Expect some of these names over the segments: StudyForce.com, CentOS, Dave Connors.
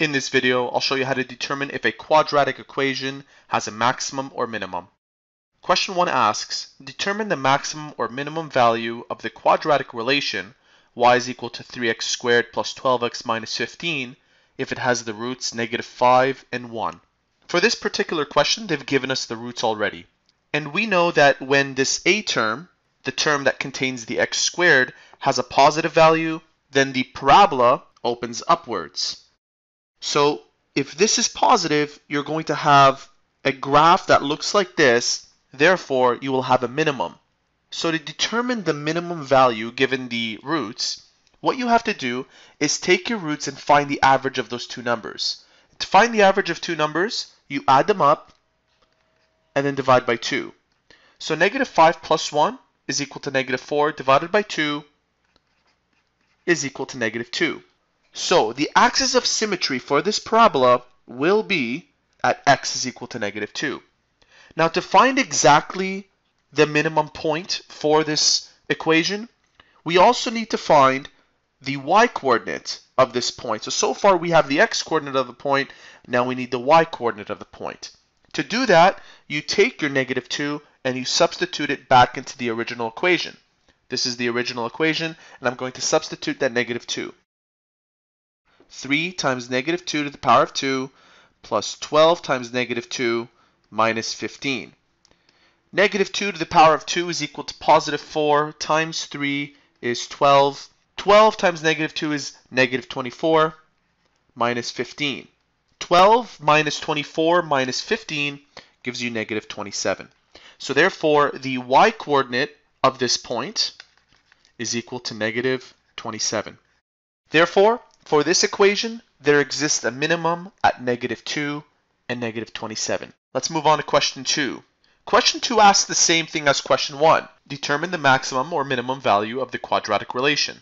In this video, I'll show you how to determine if a quadratic equation has a maximum or minimum. Question 1 asks, determine the maximum or minimum value of the quadratic relation y is equal to 3x squared plus 12x minus 15 if it has the roots negative 5 and 1. For this particular question, they've given us the roots already. And we know that when this a term, the term that contains the x squared, has a positive value, then the parabola opens upwards. So if this is positive, you're going to have a graph that looks like this. Therefore, you will have a minimum. So to determine the minimum value given the roots, what you have to do is take your roots and find the average of those two numbers. To find the average of two numbers, you add them up and then divide by 2. So negative 5 plus 1 is equal to negative 4 divided by 2 is equal to negative 2. So the axis of symmetry for this parabola will be at x is equal to negative 2. Now to find exactly the minimum point for this equation, we also need to find the y-coordinate of this point. So far we have the x-coordinate of the point, now we need the y-coordinate of the point. To do that, you take your negative 2 and you substitute it back into the original equation. This is the original equation, and I'm going to substitute that negative 2. 3 times negative 2 to the power of 2 plus 12 times negative 2 minus 15. Negative 2 to the power of 2 is equal to positive 4 times 3 is 12. 12 times negative 2 is negative 24 minus 15. 12 minus 24 minus 15 gives you negative 27. So therefore, the y-coordinate of this point is equal to negative 27. Therefore, for this equation, there exists a minimum at negative 2 and negative 27. Let's move on to question 2. Question 2 asks the same thing as question 1. Determine the maximum or minimum value of the quadratic relation.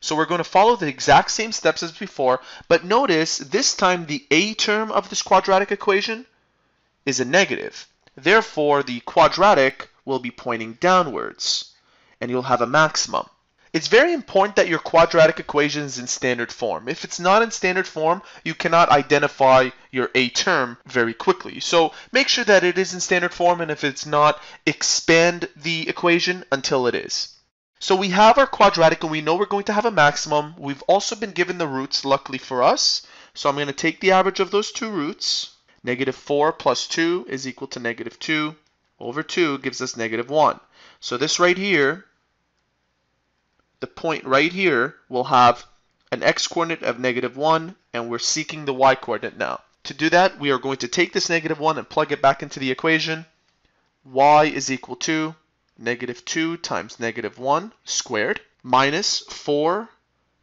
So we're going to follow the exact same steps as before, but notice this time the a term of this quadratic equation is a negative. Therefore, the quadratic will be pointing downwards, and you'll have a maximum. It's very important that your quadratic equation is in standard form. If it's not in standard form, you cannot identify your a term very quickly. So make sure that it is in standard form, and if it's not, expand the equation until it is. So we have our quadratic, and we know we're going to have a maximum. We've also been given the roots, luckily for us. So I'm going to take the average of those two roots. Negative 4 plus 2 is equal to negative 2 over 2 gives us negative 1. So this right here, the point right here will have an x-coordinate of negative 1, and we're seeking the y-coordinate now. To do that, we are going to take this negative 1 and plug it back into the equation. Y is equal to negative 2 times negative 1 squared minus 4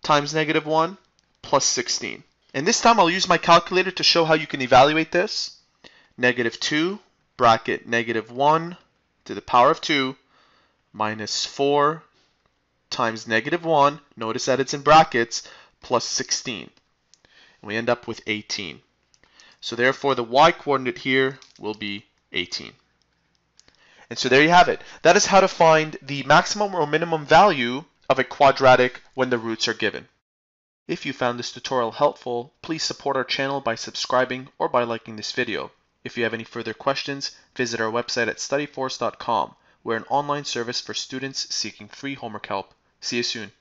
times negative 1 plus 16. And this time I'll use my calculator to show how you can evaluate this. Negative 2 bracket negative 1 to the power of 2 minus 4 times negative 1, notice that it's in brackets, plus 16. And we end up with 18. So therefore, the y-coordinate here will be 18. And so there you have it. That is how to find the maximum or minimum value of a quadratic when the roots are given. If you found this tutorial helpful, please support our channel by subscribing or by liking this video. If you have any further questions, visit our website at StudyForce.com. We're an online service for students seeking free homework help. See you soon.